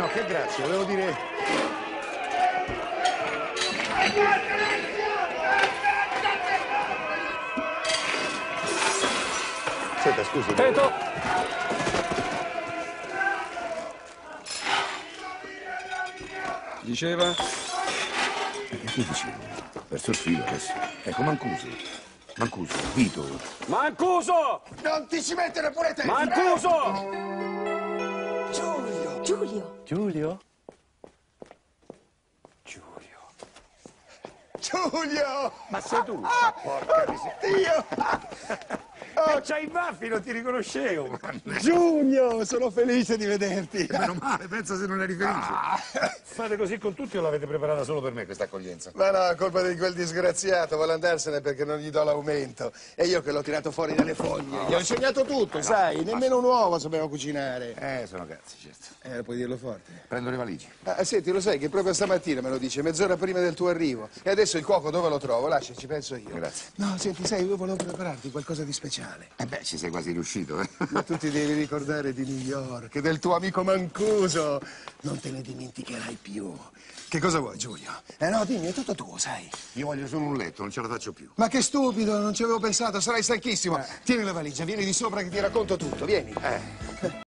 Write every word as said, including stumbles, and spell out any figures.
No, che grazie, volevo dire... Senta, scusi... Attento! Diceva? E che diceva? Verso il filo adesso. Ecco, Mancuso. Mancuso, Vito. Mancuso! Non ti ci mettere pure te! Mancuso! Giulio! Giulio! Giulio? Giulio! Giulio! Ma sei tu? Ah, porca miseria! Oh, oh, c'hai i baffi, non ti riconoscevo! Giulio, sono felice di vederti! E meno male, pensa se non eri felice! Ah. Fate così con tutti o l'avete preparata solo per me questa accoglienza? Ma no, è colpa di quel disgraziato, vuole andarsene perché non gli do l'aumento. E io che l'ho tirato fuori dalle foglie, no, gli ho insegnato tutto, eh, sai, no, nemmeno un uovo sapevo cucinare. Eh, sono cazzi, certo. Eh, puoi dirlo forte. Prendo le valigie. Ah, senti, lo sai che proprio stamattina me lo dice, mezz'ora prima del tuo arrivo. E adesso il cuoco dove lo trovo? Lascia, ci penso io. Grazie. No, senti, sai, io volevo prepararti qualcosa di speciale. Eh beh, ci sei quasi riuscito, eh. Ma tu ti devi ricordare di New York, del tuo amico Mancuso. Non te ne dimenticherai più. Che cosa vuoi, Giulio? Eh no, dimmi, è tutto tuo, sai. Io voglio solo un letto, non ce la faccio più. Ma che stupido, non ci avevo pensato, sarai stanchissimo. Eh. Tieni la valigia, vieni di sopra che ti racconto tutto, vieni. Eh.